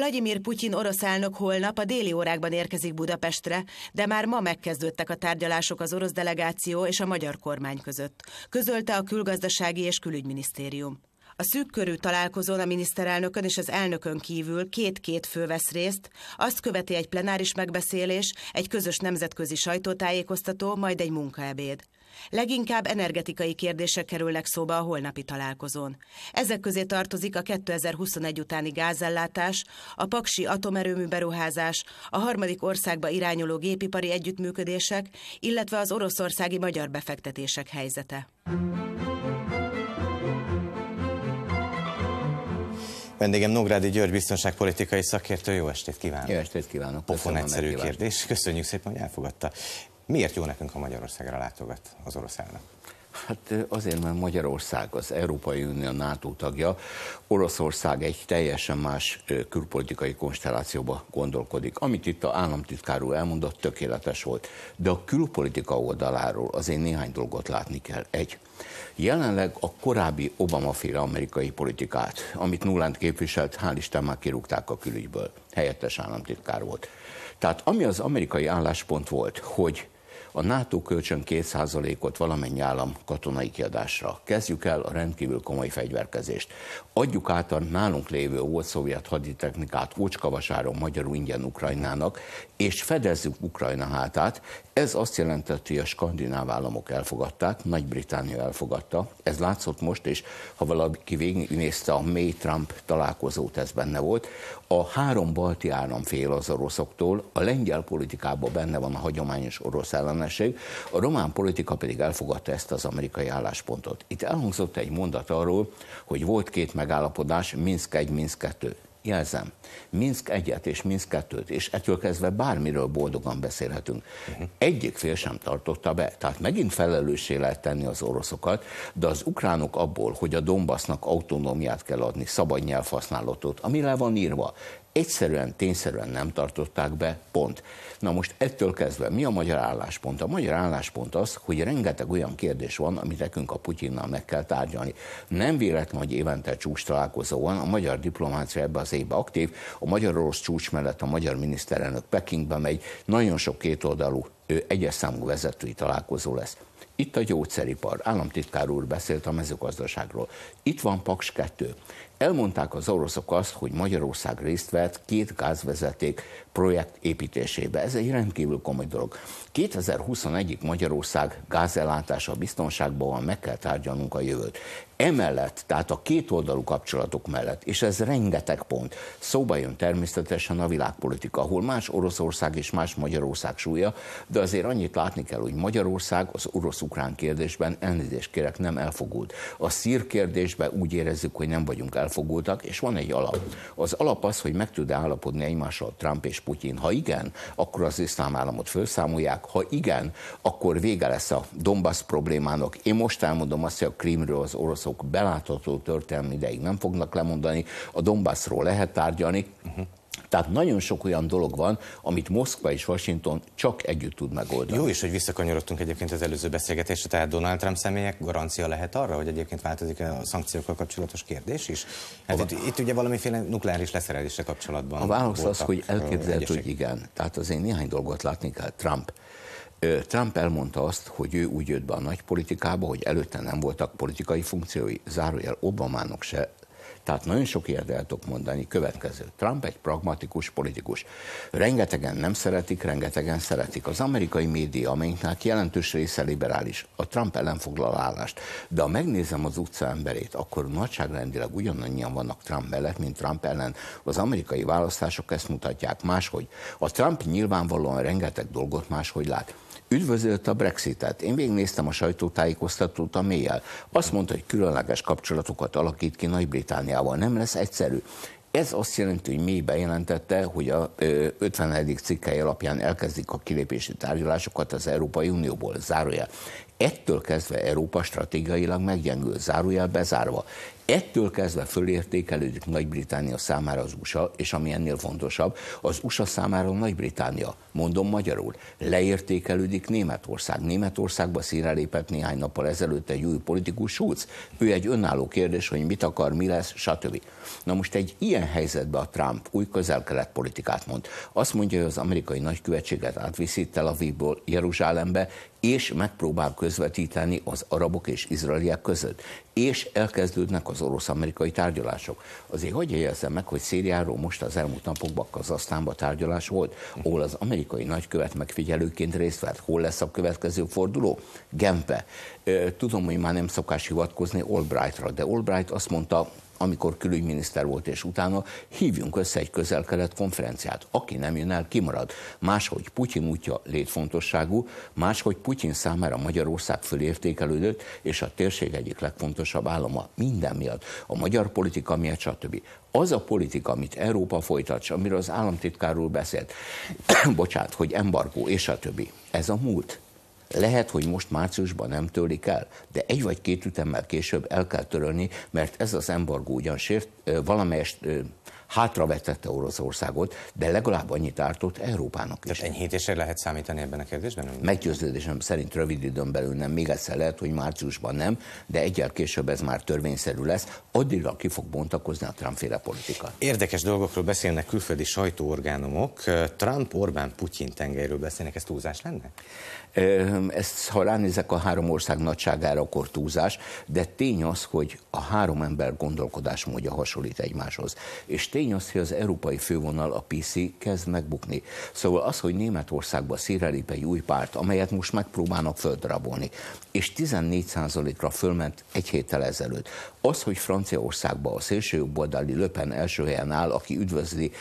Vladimir Putin orosz elnök holnap a déli órákban érkezik Budapestre, de már ma megkezdődtek a tárgyalások az orosz delegáció és a magyar kormány között, közölte a Külgazdasági és Külügyminisztérium. A szűkkörű találkozón a miniszterelnökön és az elnökön kívül két-két fő vesz részt, azt követi egy plenáris megbeszélés, egy közös nemzetközi sajtótájékoztató, majd egy munkaebéd. Leginkább energetikai kérdések kerülnek szóba a holnapi találkozón. Ezek közé tartozik a 2021 utáni gázellátás, a paksi atomerőmű beruházás, a harmadik országba irányuló gépipari együttműködések, illetve az oroszországi magyar befektetések helyzete. Vendégem Nográdi György biztonságpolitikai szakértő, jó estét kívánok! Jó estét kívánok! Pofon egyszerű kérdés, köszönjük szépen, hogy elfogadta. Miért jó nekünk, ha Magyarországra látogat az orosz elnök? Hát azért, mert Magyarország az Európai Unió NATO tagja, Oroszország egy teljesen más külpolitikai konstellációba gondolkodik. Amit itt az államtitkár úr elmondott, tökéletes volt. De a külpolitika oldaláról azért néhány dolgot látni kell. Egy, jelenleg a korábbi Obama-féle amerikai politikát, amit Nuland képviselt, hál' Isten már kirúgták a külügyből. Helyettes államtitkár volt. Tehát ami az amerikai álláspont volt, hogy a NATO kölcsön 2%-ot valamennyi állam katonai kiadásra. Kezdjük el a rendkívül komoly fegyverkezést. Adjuk át a nálunk lévő volt szovjet haditechnikát Ócskavasáron, magyarul ingyen Ukrajnának, és fedezzük Ukrajna hátát. Ez azt jelentette, hogy a skandináv államok elfogadták, Nagy-Britannia elfogadta. Ez látszott most, és ha valaki végignézte a May-Trump találkozót, ez benne volt. A három balti állam fél az oroszoktól, a lengyel politikában benne van a hagyományos orosz ellenesség, a román politika pedig elfogadta ezt az amerikai álláspontot. Itt elhangzott egy mondat arról, hogy volt két megállapodás, Minsk 1, Minsk 2. Jelzem, Minsk 1-et és Minsk 2-t, és ettől kezdve bármiről boldogan beszélhetünk. Egyik fél sem tartotta be, tehát megint felelőssé lehet tenni az oroszokat, de az ukránok abból, hogy a Donbassnak autonómiát kell adni, szabad nyelvhasználatot, ami le van írva, egyszerűen, tényszerűen nem tartották be, pont. Na most ettől kezdve mi a magyar álláspont? A magyar álláspont az, hogy rengeteg olyan kérdés van, amit nekünk a Putyinnal meg kell tárgyalni. Nem véletlen, hogy évente csúcs találkozó van, a magyar diplomácia ebbe az évben aktív, a magyar-orosz csúcs mellett a magyar miniszterelnök Pekingbe megy, nagyon sok kétoldalú, egyes számú vezetői találkozó lesz. Itt a gyógyszeripar, államtitkár úr beszélt a mezőgazdaságról. Itt van PAKS II. Elmondták az oroszok azt, hogy Magyarország részt vett két gázvezeték projekt építésébe. Ez egy rendkívül komoly dolog. 2021-ig Magyarország gázellátása biztonságban van, meg kell tárgyalnunk a jövőt. Emellett, tehát a kétoldalú kapcsolatok mellett, és ez rengeteg pont, szóba jön természetesen a világpolitika, ahol más Oroszország és más Magyarország súlya, de azért annyit látni kell, hogy Magyarország az orosz-ukrán kérdésben, elnézést kérek, nem elfogult. A szír kérdésben úgy érezzük, hogy nem vagyunk elfogultak, és van egy alap. Az alap az, hogy meg tud-e állapodni egymással Trump és Putyin. Ha igen, akkor az iszlám államot felszámolják, ha igen, akkor vége lesz a Donbass problémának. Én most elmondom azt, hogy a Krímről az orosz belátható történelmi ideig nem fognak lemondani, a Donbassról lehet tárgyalni. Tehát nagyon sok olyan dolog van, amit Moszkva és Washington csak együtt tud megoldani. Jó is, hogy visszakanyarodtunk egyébként az előző beszélgetésre, tehát Donald Trump személyek garancia lehet arra, hogy egyébként változik a szankciókkal kapcsolatos kérdés is? Hát itt ugye valamiféle nukleáris leszerelésre kapcsolatban. A válasz az, hogy elképzelhető, hogy igen. Tehát azért néhány dolgot látni kell. Trump elmondta azt, hogy ő úgy jött be a nagy politikába, hogy előtte nem voltak politikai funkciói, zárójel Obamának se. Tehát nagyon sok ilyet el tudok mondani. Következő. Trump egy pragmatikus politikus. Rengetegen nem szeretik, rengetegen szeretik. Az amerikai média, amelyiknek jelentős része liberális, a Trump ellen foglal állást. De ha megnézem az utca emberét, akkor nagyságrendileg ugyanannyian vannak Trump mellett, mint Trump ellen. Az amerikai választások ezt mutatják máshogy. A Trump nyilvánvalóan rengeteg dolgot máshogy lát. Üdvözölt a Brexitet. Én végignéztem a sajtótájékoztatót a May-jel. Azt mondta, hogy különleges kapcsolatokat alakít ki Nagy-Britanniával. Nem lesz egyszerű. Ez azt jelenti, hogy May bejelentette, hogy a 50. cikkely alapján elkezdik a kilépési tárgyalásokat az Európai Unióból. Zárójel. Ettől kezdve Európa stratégiailag meggyengül, zárójel bezárva. Ettől kezdve fölértékelődik Nagy-Britannia számára az USA, és ami ennél fontosabb, az USA számára Nagy-Britannia, mondom magyarul, leértékelődik Németország. Németországba színre lépett néhány nappal ezelőtt egy új politikus, Schulz. Ő egy önálló kérdés, hogy mit akar, mi lesz, stb. Na most egy ilyen helyzetben a Trump új közel-kelet politikát mond. Azt mondja, hogy az amerikai nagykövetséget átviszi Tel Avivból Jeruzsálembe, és megpróbál közvetíteni az arabok és izraeliek között. És elkezdődnek az orosz-amerikai tárgyalások. Azért hogy jegyezzem meg, hogy Szíriáról most az elmúlt napokban Kazahsztánban tárgyalás volt, ahol az amerikai nagykövet megfigyelőként részt vett. Hol lesz a következő forduló? Genfbe. Tudom, hogy már nem szokás hivatkozni Albrightra, de Albright azt mondta, amikor külügyminiszter volt, és utána hívjunk össze egy közel-kelet konferenciát. Aki nem jön el, kimarad. Máshogy Putyin útja létfontosságú, máshogy Putyin számára Magyarország fölértékelődött, és a térség egyik legfontosabb állama minden miatt. A magyar politika miatt, stb. Az a politika, amit Európa folytat, és amiről az államtitkárról beszélt, bocsánat, hogy embargó, és a többi, ez a múlt. Lehet, hogy most márciusban nem tölik el, de egy vagy két ütemmel később el kell törölni, mert ez az embargó ugyan valamelyest hátravetette Oroszországot, de legalább annyit ártott Európának is. Tehát enyhítésre lehet számítani ebben a kérdésben? Meggyőződésem szerint rövid időn belül nem, még egyszer lehet, hogy márciusban nem, de egyel később ez már törvényszerű lesz, addigra ki fog bontakozni a Trump-féle politika. Érdekes dolgokról beszélnek külföldi sajtóorgánumok. Trump, Orbán, Putyin tengelyről beszélnek, ez túlzás lenne? Ezt, ha ránézek a három ország nagyságára, akkor túlzás, de tény az, hogy a három ember gondolkodásmódja hasonlít egymáshoz. És tény az, hogy az európai fővonal, a PC kezd megbukni. Szóval az, hogy Németországba színre lép egy új párt, amelyet most megpróbálnak földrabolni, és 14%-ra fölment egy héttel ezelőtt. Az, hogy Franciaországban a szélsőjobboldali Le Pen első helyen áll, aki üdvözli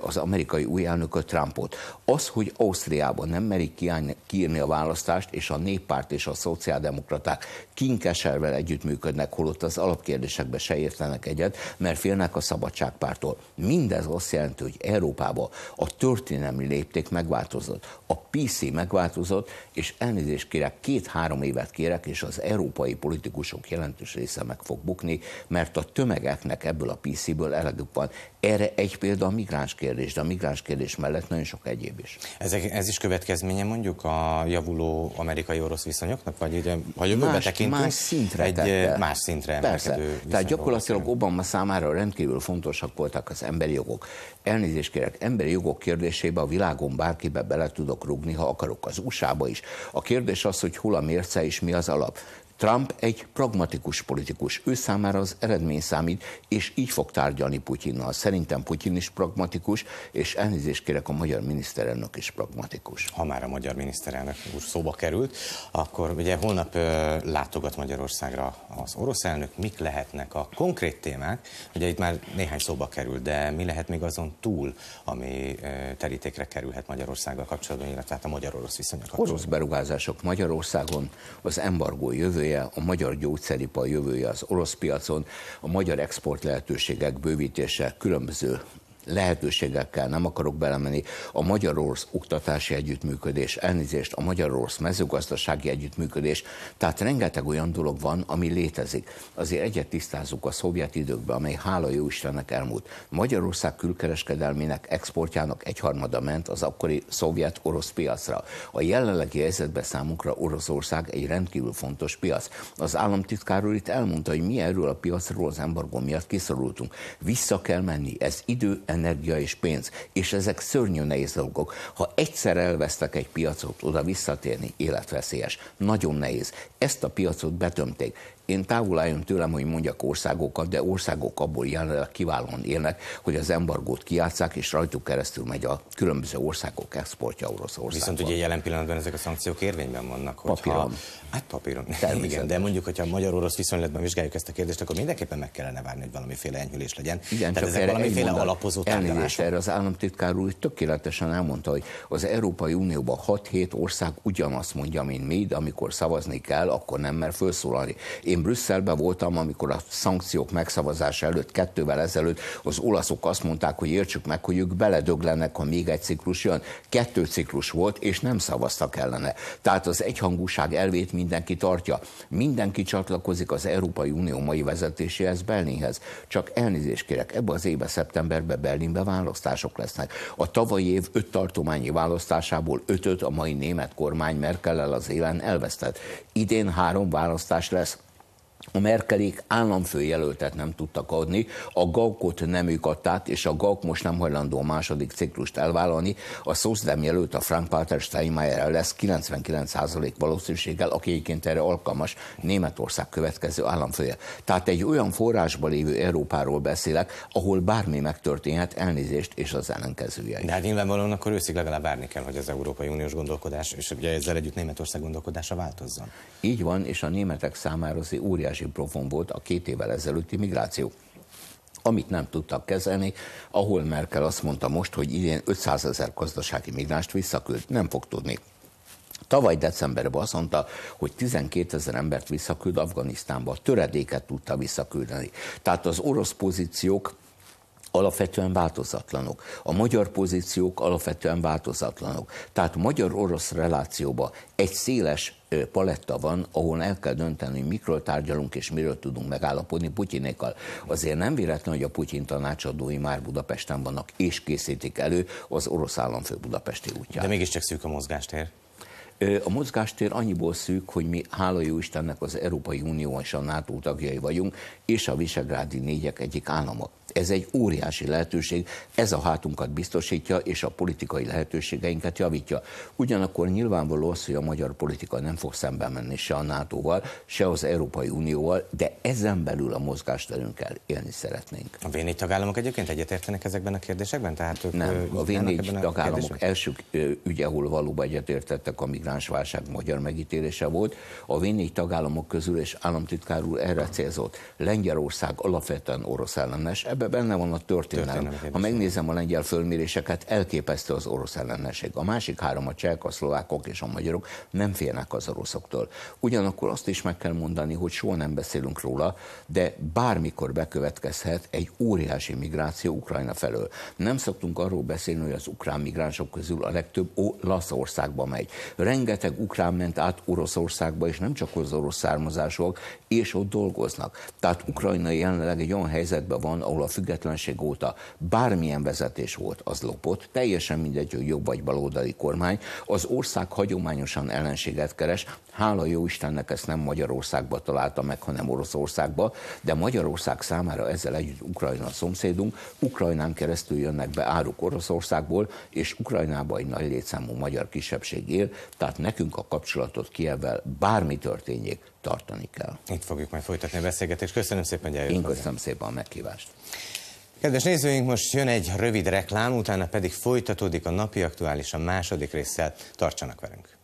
az amerikai új elnököt, Trumpot. Az, hogy Ausztriában nem merik kiírni a választást, és a néppárt és a szociáldemokraták kinkeservel együttműködnek, holott az alapkérdésekbe se értenek egyet, mert félnek a szabadságpártól. Mindez azt jelenti, hogy Európában a történelmi lépték megváltozott, a PC megváltozott, és elnézést kérek, 2-3 évet kérek, és az európai politikusok jelentős része meg fog bukni, mert a tömegeknek ebből a PC-ből elegük van. Erre egy példa a migráns kérdés, de a migráns kérdés mellett nagyon sok egyéb is. Ez is következménye mondjuk a javuló amerikai-orosz viszonyoknak? Vagy ugye, ha jövőbe tekintünk, más szintre egy más szintre emelkedő. Tehát gyakorlatilag Obama számára rendkívül fontosak voltak az emberi jogok. Elnézést kérek, emberi jogok kérdésébe a világon bárkibe bele tudok rúgni, ha akarok, az USA-ba is. A kérdés az, hogy hol a mérce és mi az alap. Trump egy pragmatikus politikus, ő számára az eredmény számít, és így fog tárgyalni Putyinnal. Szerintem Putyin is pragmatikus, és elnézést kérek, a magyar miniszterelnök is pragmatikus. Ha már a magyar miniszterelnök úr szóba került, akkor ugye holnap látogat Magyarországra az orosz elnök. Mik lehetnek a konkrét témák? Ugye itt már néhány szóba került, de mi lehet még azon túl, ami terítékre kerülhet Magyarországgal kapcsolatban, illetve a magyar-orosz viszonyok kapcsolatban? Orosz beruházások Magyarországon, az embargó jövője, a magyar gyógyszeripar jövője az orosz piacon, a magyar export lehetőségek bővítése, különböző lehetőségekkel, nem akarok belemenni, a magyar-orosz oktatási együttműködés, elnézést, a magyar-orosz mezőgazdasági együttműködés, tehát rengeteg olyan dolog van, ami létezik. Azért egyet tisztázzuk, a szovjet időkben, amely hála jó Istennek elmúlt, Magyarország külkereskedelmének, exportjának 1/3 ment az akkori szovjet-orosz piacra. A jelenlegi helyzetben számunkra Oroszország egy rendkívül fontos piac. Az államtitkár úr itt elmondta, hogy mi erről a piacról az embargó miatt kiszorultunk. Vissza kell menni, ez idő, energia és pénz, és ezek szörnyű nehéz dolgok. Ha egyszer elvesztek egy piacot, oda visszatérni életveszélyes, nagyon nehéz. Ezt a piacot betömték. Én távol álljon tőlem, hogy mondjak országokat, de országok abból jelenleg kiválóan élnek, hogy az embargót kijátsszák, és rajtuk keresztül megy a különböző országok exportja Oroszországba. Viszont ugye jelen pillanatban ezek a szankciók érvényben vannak. Hogyha... Papíron. Hát papíron. Igen, de mondjuk, hogyha magyar-orosz viszonylatban vizsgáljuk ezt a kérdést, akkor mindenképpen meg kellene várni, hogy valamiféle enyhülés legyen. Igen, tehát ezek valamiféle alapozó tárgyalások. Erre az államtitkár úr tökéletesen elmondta, hogy az Európai Unióban 6-7 ország ugyanazt mondja, mint mi, de amikor szavazni kell, akkor nem mer felszólalni. Én Én Brüsszelben voltam, amikor a szankciók megszavazása előtt, 2-vel ezelőtt az olaszok azt mondták, hogy értsük meg, hogy ők beledöglenek, ha még egy ciklus jön. 2 ciklus volt, és nem szavaztak ellene. Tehát az egyhangúság elvét mindenki tartja. Mindenki csatlakozik az Európai Unió mai vezetéséhez, Berlinhez. Csak elnézést kérek, ebbe az évben szeptemberben Berlinben választások lesznek. A tavalyi év 5 tartományi választásából 5-öt a mai német kormány Merkellel az élen elvesztett. Idén 3 választás lesz. A Merkelék államfőjelöltet nem tudtak adni, a Gaukot nem ők adták, és a Gauk most nem hajlandó a 2. ciklust elvállalni. A szószdem jelölt a Frank-Pater Steinmeier lesz 99% valószínűséggel, aki egyébként erre alkalmas, Németország következő államfője. Tehát egy olyan forrásban lévő Európáról beszélek, ahol bármi megtörténhet, elnézést, és az ellenkezője is. De hát nyilvánvalóan akkor őszig legalább várni kell, hogy az Európai Uniós gondolkodás, és ugye ezzel együtt Németország gondolkodása változzon. Így van, és a németek számára az óriási profon volt a 2 évvel ezelőtti migráció, amit nem tudtak kezelni, ahol Merkel azt mondta most, hogy idén 500 000 gazdasági migránst visszaküld, nem fog tudni. Tavaly decemberben azt mondta, hogy 12 000 embert visszaküld Afganisztánba, töredéket tudta visszaküldeni. Tehát az orosz pozíciók alapvetően változatlanok. A magyar pozíciók alapvetően változatlanok. Tehát magyar-orosz relációban egy széles paletta van, ahol el kell dönteni, hogy mikről tárgyalunk és miről tudunk megállapodni Putyinékkal. Azért nem véletlen, hogy a Putyin tanácsadói már Budapesten vannak és készítik elő az orosz államfő budapesti útját. De mégiscsak szűk a mozgástér. A mozgástér annyiból szűk, hogy mi, hála jó Istennek, az Európai Unió és a NATO tagjai vagyunk, és a Visegrádi négyek egyik állama. Ez egy óriási lehetőség, ez a hátunkat biztosítja, és a politikai lehetőségeinket javítja. Ugyanakkor nyilvánvaló az, hogy a magyar politika nem fog szembe menni se a NATO-val, se az Európai Unióval, de ezen belül a mozgásterünkkel élni szeretnénk. A V4 tagállamok egyébként egyetértenek ezekben a kérdésekben? Tehát ők nem, a V4 tagállamok első ügye, ahol valóban egyetértettek, a migránsválság magyar megítélése volt. A V4 tagállamok közül, és államtitkár úr erre célzott, Lengyelország alapvetően orosz ellenes, benne van a történelem. Ha megnézem a lengyel fölméréseket, elképesztő az orosz ellenesség. A másik 3, a csehek, a szlovákok és a magyarok nem félnek az oroszoktól. Ugyanakkor azt is meg kell mondani, hogy soha nem beszélünk róla, de bármikor bekövetkezhet egy óriási migráció Ukrajna felől. Nem szoktunk arról beszélni, hogy az ukrán migránsok közül a legtöbb Olaszországba megy. Rengeteg ukrán ment át Oroszországba, és nem csak az orosz származásúak, és ott dolgoznak. Tehát Ukrajna jelenleg egy olyan helyzetben van, ahol a függetlenség óta bármilyen vezetés volt, az lopott, teljesen mindegy, hogy jobb vagy baloldali kormány, az ország hagyományosan ellenséget keres, hála jó Istennek ezt nem Magyarországba találta meg, hanem Oroszországba, de Magyarország számára ezzel együtt Ukrajna a szomszédunk, Ukrajnán keresztül jönnek be áruk Oroszországból, és Ukrajnában egy nagy létszámú magyar kisebbség él, tehát nekünk a kapcsolatot Kijevvel, bármi történjék, tartani kell. Itt fogjuk majd folytatni a beszélgetést. Köszönöm szépen, hogy eljött. Én köszönöm szépen a meghívást. Kedves nézőink, most jön egy rövid reklám, utána pedig folytatódik a Napi Aktuális a második résszel. Tartsanak velünk!